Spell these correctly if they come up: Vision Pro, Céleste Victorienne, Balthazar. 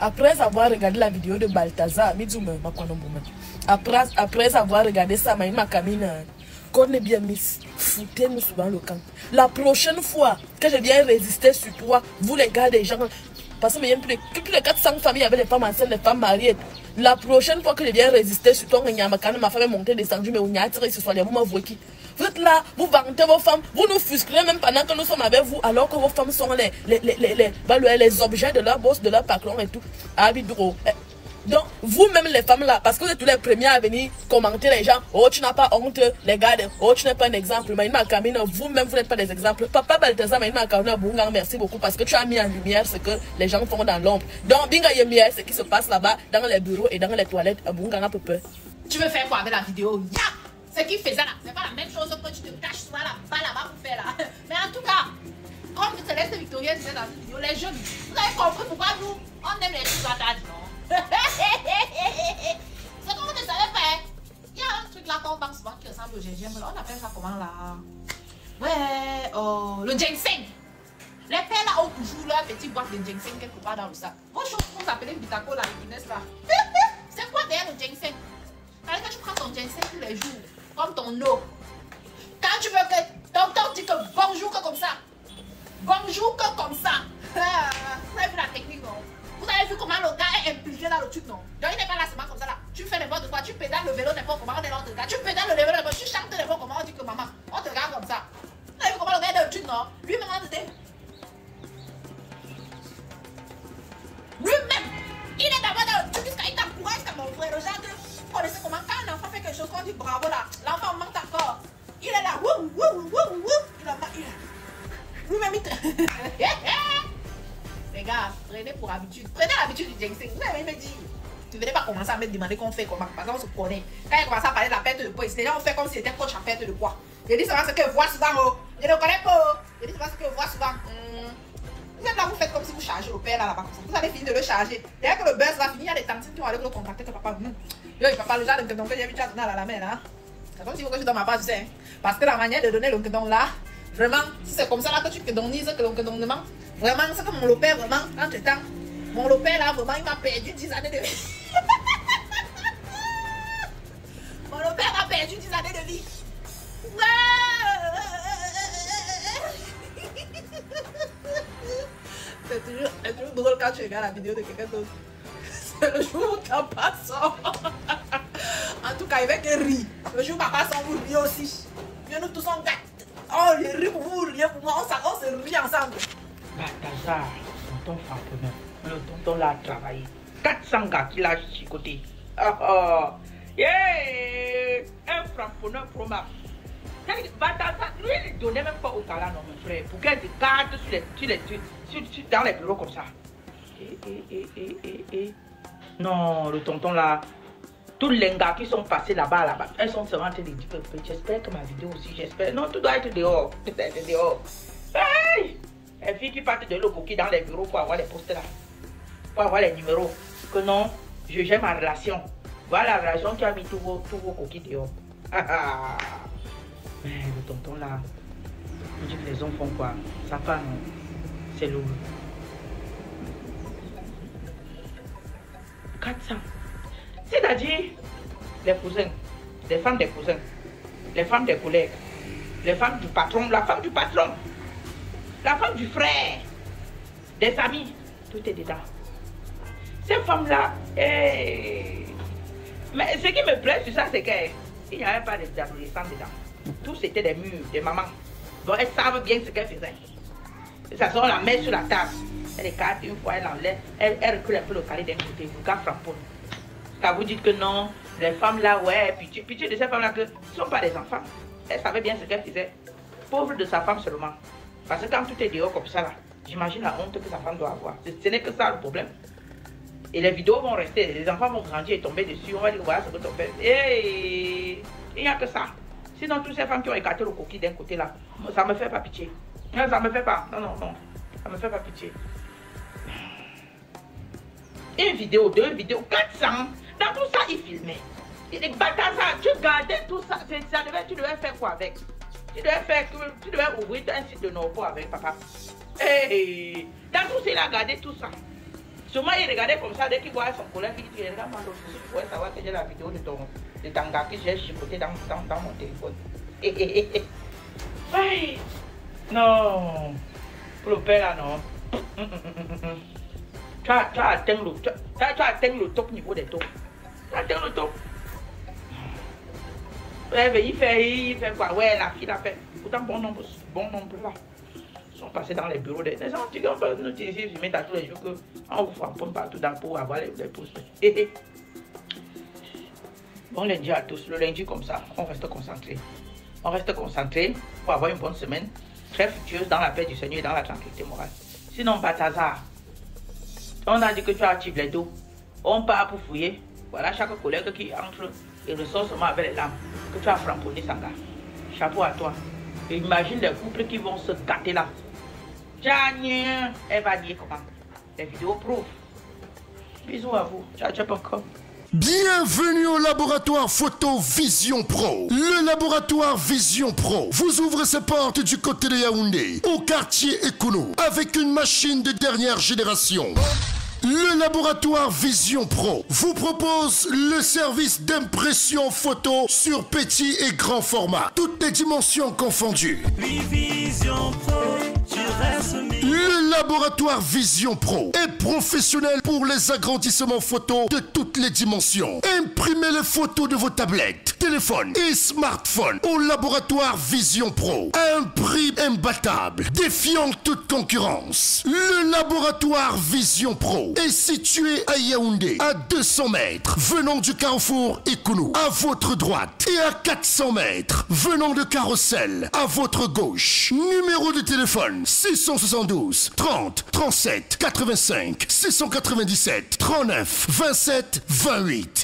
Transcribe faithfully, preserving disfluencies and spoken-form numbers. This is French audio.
Après avoir regardé la vidéo de Balthazar, après, après avoir regardé ça, Maïma Kamina, connais bien, Miss, foutez-nous souvent le camp. La prochaine fois que je viens résister sur toi, vous les gars des gens, parce que même plus de quatre cents familles avec des femmes enceintes, des femmes mariées. La prochaine fois que je viens résister sur toi, ma femme est montée, descendue, mais on y a tiré ce soir, vous m'avouez qui. Vous êtes là, vous vantez vos femmes, vous nous fusclez même pendant que nous sommes avec vous, alors que vos femmes sont les, les, les, les, les, les, les objets de leur bosse, de leur patron et tout. Abidro. Donc, vous-même les femmes là, parce que vous êtes tous les premiers à venir commenter les gens, oh tu n'as pas honte, les gars, oh tu n'es pas un exemple, Maïma Kamina, vous-même vous n'êtes pas des exemples. Papa Balthazar, Maïma Kamina, Bungang, merci beaucoup parce que tu as mis en lumière ce que les gens font dans l'ombre. Donc, Binga Yemier, ce qui se passe là-bas, dans les bureaux et dans les toilettes, Bungang a peu peur. Tu veux faire quoi avec la vidéo? Ya! Yeah! Ce qu'il faisait là, c'est pas la même chose que tu te caches toi là-bas, là-bas pour faire là. Mais en tout cas, comme Céleste Victorienne disait dans la vidéo, les jeunes, vous avez compris pourquoi nous, on aime les choses à ta non? C'est comme vous ne savez pas. Il y a un truc là qu'on vend souvent qui ressemble au gingembre. On appelle ça comment là? Ouais, oh, le ginseng. Les pères là ont toujours leur petite boîte de ginseng quelque part dans le sac. Vos choses que vous appelez Bitaco là, les Guinness là. C'est quoi derrière le ginseng? Quand tu prends ton ginseng tous les jours, comme ton eau. Quand tu veux que ton temps dit que bonjour que comme ça. Bonjour que comme ça. Vous avez vu la technique non? Vous avez vu comment le gars est impliqué dans le truc, non? Donc il n'est pas là seulement comme ça là. Tu fais n'importe quoi, tu pédales le vélo n'importe comment, on est l'autre gars. Tu pédales le vélo n'importe comment, tu chantes n'importe comment, on dit que maman, on te regarde comme ça. Vous avez vu comment le gars est dans le truc, non? Lui-même, on était... Lui-même, il est d'abord dans le truc jusqu'à il t'encourage jusqu'à mon frère. Le genre que vous connaissez comment, quand un enfant fait quelque chose, qu'on dit bravo là, l'enfant manque encore. Il est là, wouh, wouh, wouh, wouh. Il a pas, il a... Lui-même, il te... Les gars, prenez pour habitude. Prenez l'habitude du ginseng. Vous avez même dit. Tu ne venais pas commencer à me demander qu'on fait comment. Parce qu'on se connaît. Quand il commence à parler de la perte de poids, les gens ont fait comme si c'était coach à perte de poids. Je dis souvent ce que je vois souvent. Je ne connais pas. Je dis souvent ce que je vois souvent. Vous êtes là, vous faites comme si vous chargez le père là, là-bas. Vous allez finir de le charger. Dès que le buzz va finir, il y a des tantines qui vont aller le contacter que papa. Hum. Yo, papa, le genre de don que j'ai vu, tu as donné à la main là. C'est comme si vous que je donne ma base, tu sais. Parce que la manière de donner le don là, vraiment, si c'est comme ça là que tu kedonises, que le don demande. Vraiment, c'est comme mon lopère, vraiment, entre temps, mon lopère là, vraiment, il m'a perdu dix années de vie. Mon lopère m'a perdu dix années de vie. C'est toujours, toujours drôle quand tu regardes la vidéo de quelqu'un d'autre. C'est le jour où papa sort. En tout cas, il va qu'il rit. Le jour où papa sort, vous riez aussi. Viens nous tous en gâte. Oh, les rires pour vous, rien pour moi. On se rit ensemble. Balthazar, tonton frapponneur, le tonton l'a travaillé. quatre cents gars qu'il a chicoté. Oh oh, yeah! Un frapponneur promat. Balthazar, lui, il ne donnait même pas au talent, non, mon frère, pour qu'elle se garde sur les, sur les, sur, sur, dans les bureaux comme ça. Eh, eh, eh, eh, eh, eh. Non, le tonton là, tous les gars qui sont passés là-bas, là-bas, elles sont seulement en train de dire j'espère que ma vidéo aussi, j'espère. Non, tout doit être dehors. Tout doit être dehors. Hey! Les filles qui partent de l'eau coquille dans les bureaux pour avoir les postes là, pour avoir les numéros. Que non, je gère ma relation. Voilà la relation qui a mis tous vos, tous vos coquilles dehors. Mais le tonton là, je dis que les hommes font quoi? Ça part, non? C'est lourd. quatre cents. C'est-à-dire, les cousins, les femmes des cousins, les femmes des collègues, les femmes du patron, la femme du patron. La femme du frère, des amis, tout est dedans. Ces femmes-là, hey. Mais ce qui me plaît sur ça, c'est qu'il n'y avait pas d'adolescents dedans. Tous étaient des murs, des mamans. Donc elles savent bien ce qu'elles faisaient. De toute façon, on la met sur la table. Elle écarte une fois, elle enlève, elle, elle recule un peu le carré d'un côté, le gars frapponne. Quand vous dites que non, les femmes-là, ouais, pitié, pitié de ces femmes-là, que ce ne sont pas des enfants. Elles savaient bien ce qu'elles faisaient. Pauvre de sa femme seulement. Parce que quand tout est dehors comme ça, là, j'imagine la honte que sa femme doit avoir. Ce n'est que ça le problème. Et les vidéos vont rester, les enfants vont grandir et tomber dessus. On va dire, voilà ce que ton père fait. Hey, il n'y a que ça. Sinon, toutes ces femmes qui ont écarté le coquille d'un côté là, ça ne me fait pas pitié. Non, ça ne me fait pas. Non, non, non. Ça ne me fait pas pitié. Une vidéo, deux vidéos, quatre cents. Dans tout ça, il filmait. Il dit, Balthazar, tu gardais tout ça. ça devait, tu devais faire quoi avec? Tu devais faire, tu devais ouvrir un site de nouveau avec papa. Et hey, dans tout ça, il a gardé tout ça. Sûrement, il regardait comme ça, dès qu'il voyait son collègue, il dit, regarde, moi, je pourrais savoir que j'ai la vidéo de ton de ton gars que j'ai chipoté dans, dans, dans mon téléphone. Eh, eh, eh, eh. Aïe. Non. Pour le père, là, non. Tu as, tu as atteint le, tu as, tu as atteint le top niveau des taux. Tu as atteint le top. Ouais, mais il fait, il fait quoi? Ouais, la fille l'a fait. Pourtant, bon nombre, bon nombre là. Sont passés dans les bureaux des gens. Tu dois pas nous dire, je mets à tous les jours qu'on vous frappe partout dans pour avoir les, les pouces. Bon lundi à tous. Le lundi, comme ça, on reste concentré. On reste concentré pour avoir une bonne semaine très fructueuse dans la paix du Seigneur et dans la tranquillité morale. Sinon, Balthazar, on a dit que tu actives les dos. On part pour fouiller. Voilà chaque collègue qui entre et ressort seulement avec les lames que tu as framponné, Sanga. Chapeau à toi. Et imagine les couples qui vont se gâter là. Janine, elle va dire comment? Les vidéos prouvent. Bisous à vous. Ciao, ciao, encore. Bienvenue au laboratoire photo Vision Pro. Le laboratoire Vision Pro vous ouvre ses portes du côté de Yaoundé, au quartier Ekounou, avec une machine de dernière génération. Le laboratoire Vision Pro vous propose le service d'impression photo sur petit et grand format, toutes les dimensions confondues. Vision Pro, tu restes le laboratoire Vision Pro est professionnel pour les agrandissements photos de toutes les dimensions. Imprimez les photos de vos tablettes, téléphones et smartphones au laboratoire Vision Pro à un prix imbattable, défiant toute concurrence. Le laboratoire Vision Pro est situé à Yaoundé, à deux cents mètres, venant du carrefour Ekounou, à votre droite, et à quatre cents mètres, venant de Carrousel, à votre gauche. Numéro de téléphone, six sept douze, trente, trente-sept, quatre-vingt-cinq, six neuf sept, trente-neuf, vingt-sept, vingt-huit.